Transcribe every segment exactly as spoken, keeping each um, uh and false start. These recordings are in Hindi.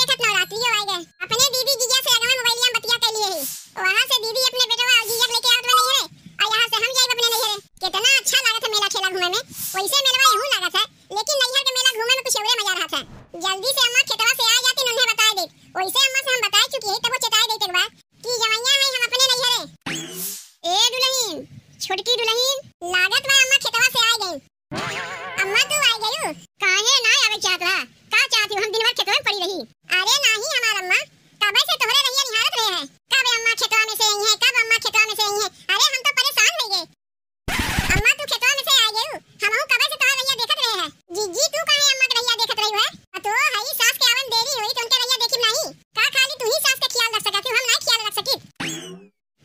देखत नवरात्रि हो गई। अपने दीदी जीजा से अगवा मोबाइलियां बतिया के लिए ही, वहां से दीदी अपने बेटवा और जीजा लेके आवत में नहीं है, और यहां से हम जाई अपने नहीं है। कितना अच्छा लागत है मेला खेला घूमे में, वैसे मेलवा यूं लागत है, लेकिन नैहर के मेला घूमे में कुछ और मजा रहता है। जल्दी से अम्मा खेतवा से आ जाती, उन्हें बता दे। वैसे अम्मा से हम बता चुकी है, तब वो चेताए देते एक बार कि जवैया है हम अपने नहीं है। ए दुल्हन, छोटकी दुल्हन, लागत है अम्मा खेतवा से आ गई। अम्मा तू आई गयो, काहे ना आवे चाहत रहा? का चाहती हो, हम दिन भर खेतवा में पड़ी रही? अरे नहीं हमार अम्मा, कबे से तोहरे रहिया निहारत रहे है। कब अम्मा खेतवा में से आई है, कब अम्मा खेतवा में से आई है? अरे हम तो परेशान हो गए। अम्मा तू खेतवा में से आई गयो, हमहु कबे से तोहरे रहिया देखत रहे है। जी जी तू काहे अम्मा के रहिया देखत रही हो? तो हई सास के आवन देरी होई त उनके रहिया देखिम नहीं। का खाली तू ही सास के ख्याल रख सकत हो, हम नहीं ख्याल रख सकित?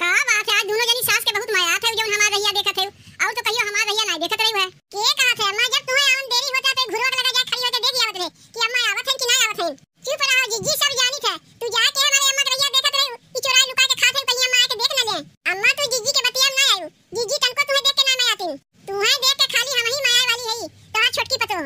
का बात है, आज दोनों जनी सास के बहुत माया है जो हमार रहिया देखत है, और तो कहियो हमार रहिया नहीं देखत रही है। के कहा था अम्मा, जब तुम्हें आवन देरी होता तो घुरवा लगा जा खड़ी होके देख आवत रहे कि अम्मा आवत हैं कि ना आवत हैं। चुप रहो जीजी, सब जानी था। तू जाके हमारे अम्मा के रहिया देखत रही हो, ई चोराई लुका के खात है, कहीं अम्मा आके देख ना ले। अम्मा तू जीजी के बतिया में ना आयो, जीजी तनको तुम्हें देख के ना माया आतिन, तुम्हें देख के खाली हम ही माया वाली हई। तोरा छोटकी पतो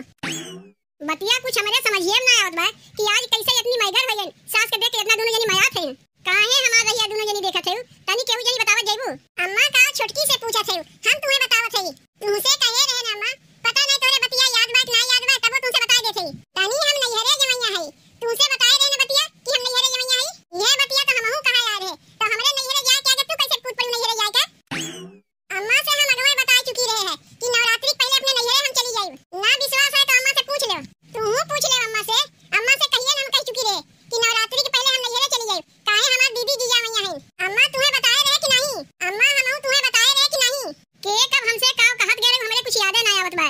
बतिया कुछ हमरे समझिए में ना आवत बा कि आज कैसे इतनी मैगर भइल, सास के देख के इतना दोनों जनी माया थे। काहे हमार रहिया दोनों जनी देखत है, तनी केहू जनी बतावत जाइबो? अम्मा का छोटकी से पूछत है, हम तुम्हें बतावत है। तुमसे कहे रहे ना अम्मा, पता नहीं तोरे बतिया याद बात ना याद बात, तब तुमसे बताई देथई। तनी हम नैहरे जवैया है, तुमसे बताए रहे ना बतिया कि हम नैहरे जवैया है। ये बतिया तो हमहु कहा याद है, तो हमरे नैहरे जाए के आगे तू कैसे कूद पड़ी नैहरे जाए का? अम्मा से हम अगवा बता चुकी रहे है कि नवरात्रि पहले अपने नैहरे हम चली जाई। ना विश्वास है तो अम्मा से पूछ ले, तू पूछ ले अम्मा से। अम्मा से कहिए हम कह चुकी रहे कि नवरात्रि के पहले हम नैहरे चली जाई। काहे हमार दीदी जीजा वैया है? अम्मा तुम्हें बताए रहे कि नहीं? अम्मा हमहु तुम्हें बताए रहे कि नहीं के कब हमसे का कहत गए, हमरे कुछ याद ना आवत बा।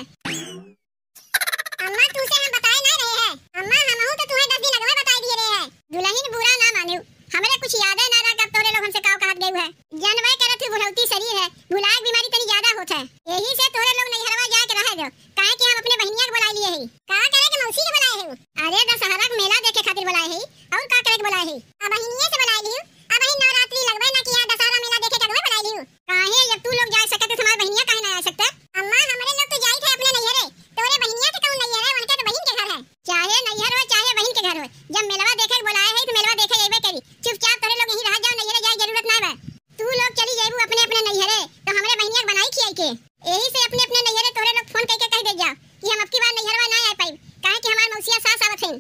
अम्मा तुसे हम बताए ना रहे है। अम्मा हमहु तो तुम्हें दस दिन अगवा बताई दिए रहे है। दुल्हन बुरा ना मानियो, हमरे कुछ याद ना रहा कब तोरे लोग हमसे का कहत गए है। जनवे करत है बुढ़ौती शरीर है, भुलाए बीमारी तनी ज्यादा होत है, यही से तोरे लोग नैहरवा जाए के रहे जो। काहे कि हम अपने बहनिया के बुलाए लिए है। का करे के मौसी के बुलाए है, अरे दशहरा के मेला देखे खातिर बुलाए है, और का करे के बुलाए है। अब बहनिया से बुलाए लियो, अब ही नवरात्रि लगबे ना कि दशहरा मेला देखे के अगवा बुलाए लियो। काहे जब तू लोग जाए सकत है, हमार बहनिया काहे ना आ सकता? अम्मा हमरे लोग तो जाई थे अपने नैहरे, तोरे बहनिया के कौन नैहर है? उनका तो बहिन के घर है, चाहे नैहर हो चाहे बहिन के घर हो। जब मेलवा देखे बुलाए है तो मेलवा देखे जाइबे करी, चुपचाप तोरे लोग यहीं रह जाओ, नैहरे जाए जरूरत ना बा। तू लोग चली जाइबू अपने अपने नैहरे, तो हमरे बहनिया के बनाई खियाई के। यही से अपने अपने नैहरे तोरे लोग फोन करके कह दे जाओ कि हम अबकी बार नैहरवा ना आ पाई, काहे कि हमार मौसिया सास आवत हैं।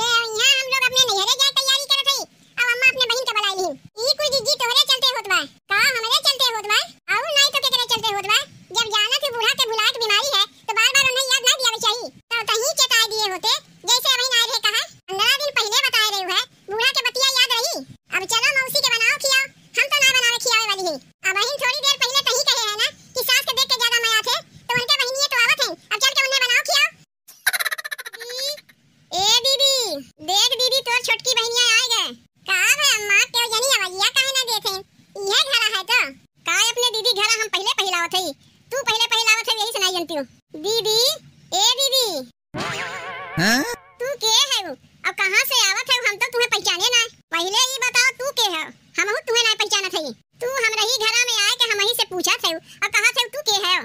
ले यहां हम लोग अपने नैहरे जाए तैयारी करत हई, अब अम्मा अपने बहिन के बुलाए लिहिन। ई कुछ जीजी तोरे चलते होत बा, का हमरे चलते होत बा? और नहीं तो केकरे चलते होत बा? जब जाना थी बूढ़ा के बुलाए के बीमारी है, तो बार-बार उन्हें याद ना दियावे चाहिए, तो तही चेताए दिए होते जैसे अभी ना रहे। कहा पंद्रह दिन पहले बताए रहे है, बूढ़ा के बतिया याद रही। अब चलो मौसी के बनाओ खिया, हम तो ना बनावे खियावे वाली है। अब अभी थोड़ी देर पहले तही कहे है ना कि सास के देख के ज्यादा माया थे, तो उनके बहनियां तो आवत हैं, अब चल के उन्हें बनाओ खिया। ए दीदी देख दीदी, तोर छोटकी बहनियां आ गए। का है अम्मा के जनी आवलिया काहे ना देत हैं? ये घरा है तो का अपने दीदी घरा हम पहले पहलावत हई, तू पहले पहले आवत है, यही सुनाई जनती हो। दीदी ए दीदी, हां तू के है वो? अब कहां से आवत है? हम तो तुम्हें पहचाने ना। पहले ही बताओ तू के है, हमहु तुम्हें ना पहचानत हई। तू हमरा ही घरा में आए के हमही से पूछत है, अब कहां से तू के है?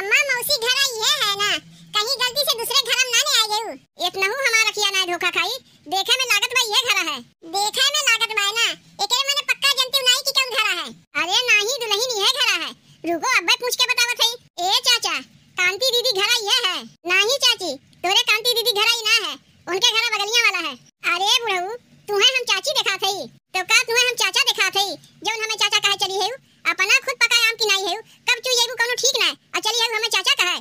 अम्मा मौसी घरा ये है ना, कहीं गलती से दूसरे घर में ना नहीं आ गयो। इतना हु हमारा खिया ना धोखा खाई, देखे में लागत बा ये घरा है। देखे में लागत बा ना, एके माने पक्का जनती नहीं कि कौन घरा है। अरे नहीं दुल्हन, ये घरा है। रुको अब्बे पूछ के बतावत है। ए चाचा, कांति दीदी घरा ये है? नहीं चाची, तोरे कांति दीदी घरा ही ना है, उनके घरा बगलिया वाला है। अरे बुढ़ऊ, तुम्हें हम चाची देखा थई, तो का तुम्हें हम चाचा देखा थई? जोन हमें चाचा कहे चली है, अपना खुद पकाए आम की नहीं है, कब चू येबू कोनो ठीक ना, आ चली है हमें चाचा कहे।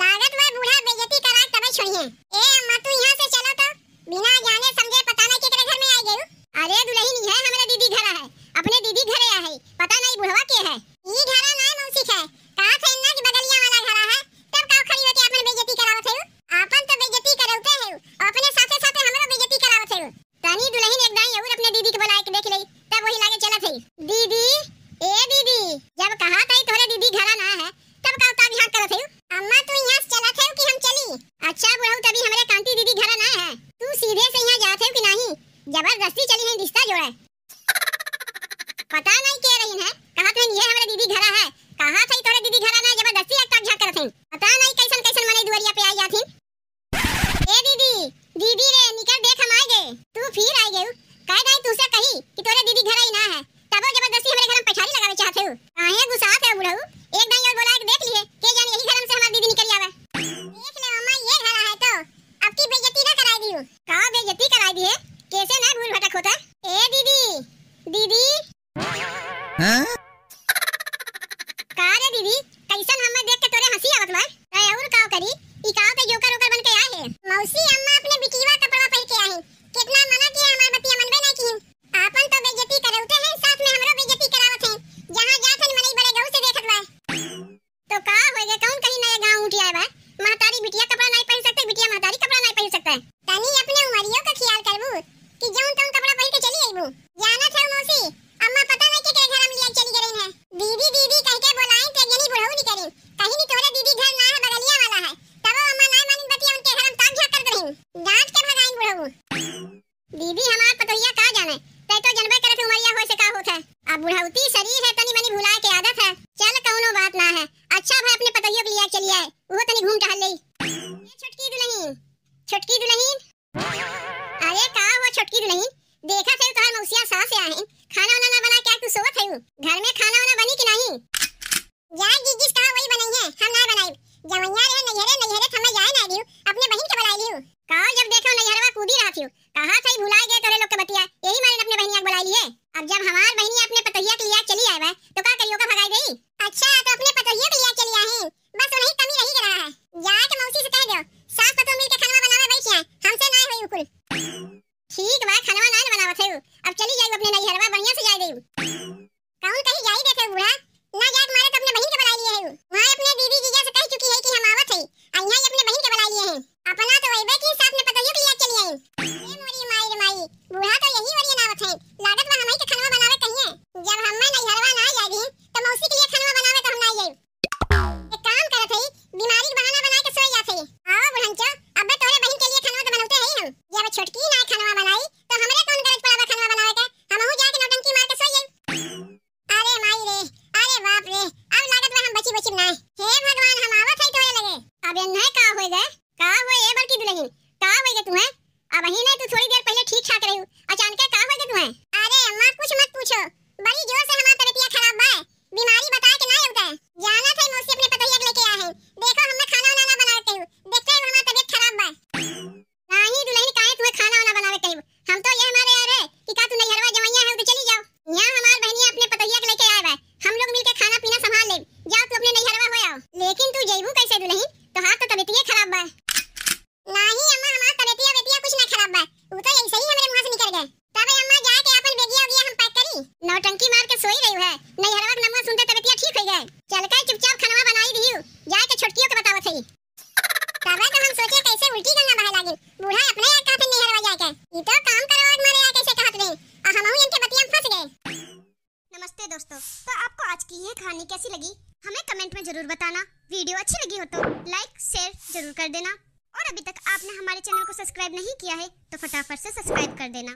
लागत बा बूढ़ा बेइज्जती करा तबे छोड़िए। ए अम्मा तू यहां से चलो, तो बिना जाने समझे पता नहीं के घर में आ गयो। अरे दुल्हन ये हमारे दीदी घरा है, अपने दीदी घरे आ है, पता नहीं बुढ़वा के है। ई घरा ना मौसी है, कहा थे ना कि बगलिया वाला घरा है, तब का खड़ी होके अपन बेइज्जती करावत है। आपन तो बेइज्जती करौते है, अपने साथ आई भी है, कैसे ना भूल भटक होता है। ए दीदी दीदी हां का रे दीदी कैसन हम्मे देख के तोरे हंसी आवत बा। अरे और का करी ई का त जोकर ओकर बन के आए है। मौसी अम्मा अपने बिटिवा कपड़ा पहन के आए, कितना मना किया हमार बतिया मनबे ना की। आपन तो बेइज्जती करौते हैं, साथ में हमरो बेइज्जती करावत हैं। जहां जात हैं मने बड़े गांव से देखत बा। तो का होए गे कौन कहीं नया गांव उठ आए बा। महतारी बिटिया कपड़ा नहीं पहन सकते, बिटिया महतारी कपड़ा नहीं पहन सकता है। तनी अपने उमरियों का ख्याल करबू कि जौन तौन कपड़ा पहन के चली आईबू। जाना था मौसी अम्मा पता नहीं के के घर हम लिया चली गईन है। दीदी दीदी कह के बोलाएं ते जनी बुढ़ऊ नी करिन। कहीं नी तोरे दीदी घर ना है, बगलिया वाला है। तबो अम्मा नहीं मानिन बतिया उनके घर हम ताक झाक कर देहिन, डांट के भगाइन बुढ़ऊ। दीदी हमार पतोहिया का जाने, तै तो जनबे करत उमरिया होय से का होत है। अब बुढ़ऊती शरीर है, तनी मनी भुलाए के आदत है। चल कोनो बात ना है, अच्छा भाई अपने पतोहियों के लिया चली आए, वो तनी घूम टहल ले। ये छोटकी दुल्हन छोटकी दुल्हन, अरे का वो छोटकी दुल्हन देखा थे तोहर मौसिया सास से आए, खाना वाना ना बना के तू सोवत है। घर में खाना वाना बनी कि नहीं? जाए जिस कहा वही बनई है, हम ना बनाई। जवैया रे नैहरे नैहरे थमे जाए ना दियो, अपने बहिन के बुलाई लियो। का जब देखो नैहरवा कूदी रहा थियो, कहा थे भुलाए गए तोरे लोग के बतिया, यही मारे अपने बहिनिया के बुलाई लिए। अब जब हमार बहिनिया अपने पतोहिया के लिया चली आए बा, तो का करियो का भगाई गई। अच्छा तो अपने पतोहिया के लिया चली आए हैं, बस वही कमी रही रहा है। जाए के मौसी से कह दो सास पतो मिल के खाना बनावे बैठिया, हमसे ना होई कुल। ठीक बा खाना ना बनावत है, अब चली जाई अपने नैहरवा बढ़िया से जाई देऊ। काऊ कहीं जाई देखे बूढ़ा ना जात मारे तो अपने बहिन के बुला लिए है। वहां अपने दीदी जीजा से कह चुकी है कि हम आवत है, आ यहां अपने बहिन के बुला लिए है। अपना तो वही बैठी साथ में पतोहिया के लिए चली आई। ए मोरी माई रे माई, बूढ़ा तो यही वरी नावत है, लागत बा हमई के खाना बनावे कहिए। जब हम नैहरवा ना जाई दी तो मौसी के लिए खाना बनावे तो हम ना जाई। एक काम करत है, बीमारी के बहाना बना के सोई जात है। आओ बुढ़नचा अबे तोरे बहिन के लिए खाना तो बनाते हैं हम। जब छोटकी ना खाना बनाई तो हमरे कौन गरज पड़ावा खाना बनावे के, हमहू जाके नौटंकी मार के सोई जाई। अरे माई रे, अरे बाप रे, अब लागत बा हम बची बची ना। हे भगवान हम आवत है तोरे लगे। अब ये नहीं का होय गए, का होय ए बड़की दुल्हन, का होय गए तू है? अब ही नहीं तू थोड़ी देर पहले ठीक ठाक रही, अचानक का होय गए तू है? अरे अम्मा कुछ मत पूछो, बड़ी जोर से हमार तबीयत खराब बा, बीमारी बता के ना होता है। जाना था मौसी अपने पतोहिया के लेके आए हैं, देखो हमें खाना वाना ना बनावे कहियो, देखते हो हमार तबीयत खराब बा। नाही दुल्हन काहे तू खाना वाना बनावे कहियो, हम तो ये हमारे यार है कि का तू नैहरवा जवैया है तो चली जाओ। यहां हमार बहनिया अपने पतोहिया के लेके आए बा, हम लोग मिलके खाना पीना संभाल लेब, जाओ तू अपने नैहरवा हो आओ। लेकिन तू जइबू कैसे दुल्हन, तोहार तो तबीयत खराब बा। नाही अम्मा हमार तबीयतिया बेतिया कुछ ना खराब बा, वो तो ऐसे ही हमरे मुंह से निकल गए। तब अम्मा जाके अपन बेगिया उगिया हम पैक करी, नौटंकी मार के सोई रही है। नैहरवा के नमवा सुनते तबीयतिया ठीक हो गए, चल का चुपचाप खाना बनाई दियो, जाके छोटकियों के बतावत है। तब तो हम सोचे कैसे उल्टी गंगा बहा लागिन, बूढ़ा अपने यार काथे नैहरवा जाके ई तो काम करवा के मारे यार कैसे कहत रही, और हमहू इनके बतिया में फंस गए। नमस्ते दोस्तों, तो आपको आज की ये कहानी कैसी लगी हमें कमेंट में जरूर बताना। वीडियो अच्छी लगी हो तो लाइक शेयर जरूर कर देना, और अभी तक आपने हमारे चैनल को सब्सक्राइब नहीं किया है तो फटाफट से सब्सक्राइब कर देना।